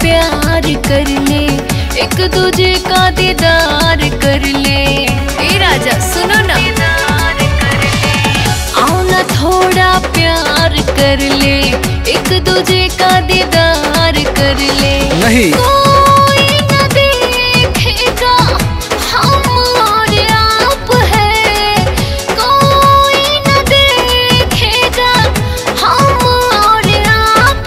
प्यार कर ले, एक दूजे का दीदार कर ले। ए राजा सुनो ना, आओ ना थोड़ा प्यार कर ले, एक दूजे का दीदार कर ले। नहीं कोई ना देखेगा हम और आप है, कोई ना देखेगा हम और आप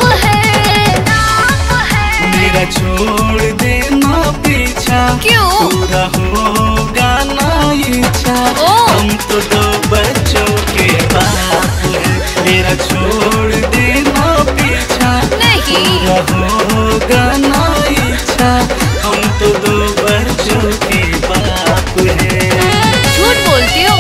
है। छोड़ देना पीछा, क्यों पूरा होगा ना इच्छा। हम तो दो बच्चों के बाप हैं, मेरा छोड़ देना पीछा, नहीं पूरा होगा ना इच्छा। हम तो दो बच्चों के बाप हैं। झूठ बोलते हो।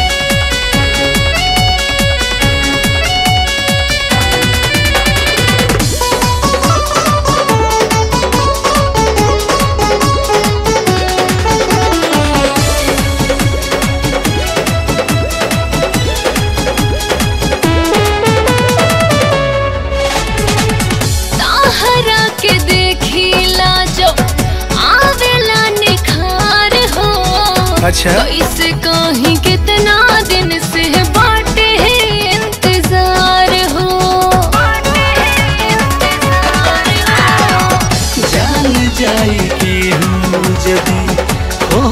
अच्छा तो इसका ही कितना दिन से बाटे है इंतजार हो, जान जाएगी हम जब हो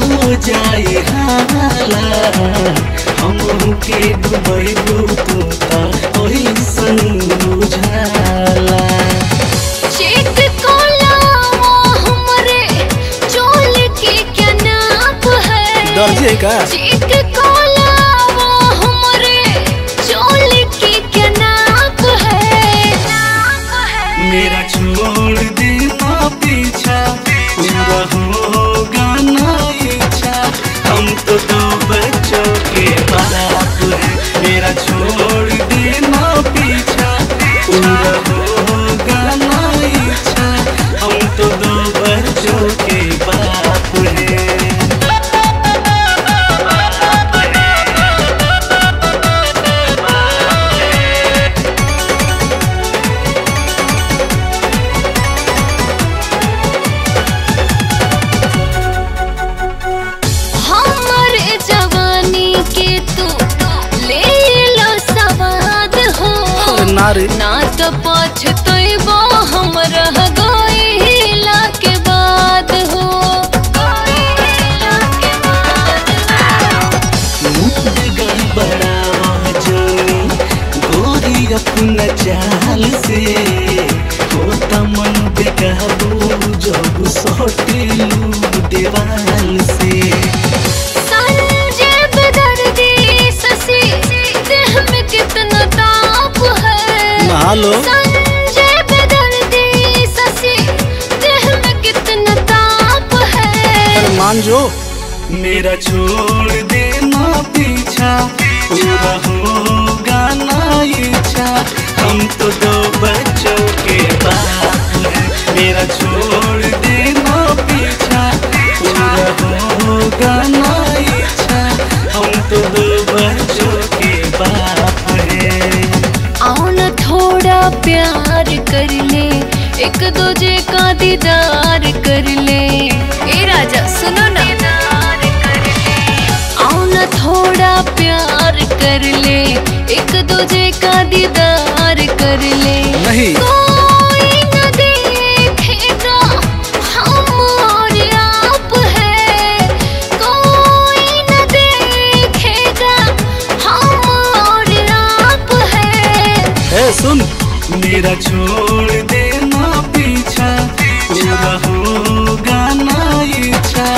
जाए हालात। हम के डूबे तू का वही समझाला। चीक कोला वो हमरे चोल की क्या नाप है, नाप है। मेरा छोड़ देना पीछा, पूरा होगा ना इच्छा। हम तो दो बच्चों के बाप हैं, मेरा छोड़ देना पीछा, पूरा होगा ना इच्छा। हम तो दो बच्चों के बाप हैं। ना तो पाछ तो बो हम रह गई लाके बाद हो। मुंड गड़बड़ा जोनी गोरी अपना चाल से, होता मन बेकाबू जब सोटे लू देवाल से। हेलो संजय बदर्दी ससी देह में कितना ताप है। मान जो मेरा छोड़ देना पीछा, पूरा होगा ना इच्छा। हम तो दो बच्चों के बाप हैं, मेरा छोड़ देना पीछा, पूरा होगा ना इच्छा। हम तो दो बच्चों के बाप हैं। थोड़ा प्यार कर ले, एक दूजे का दीदार कर ले। ए राजा सुनो ना, आओ ना थोड़ा प्यार कर ले, एक दूजे का दीदार कर ले। नहीं कोई ना देखेगा हम और आप है, कोई ना देखेगा हम और आप है। सुन, मेरा छोड़ देना पीछा, पूरा होगा ना इच्छा।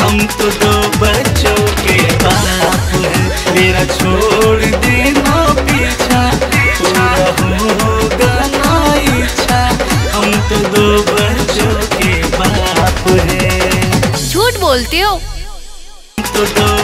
हम तो दो बच्चों के बाप हैं, मेरा छोड़ देना पीछा, पूरा होगा ना। झूठ बोलते हो।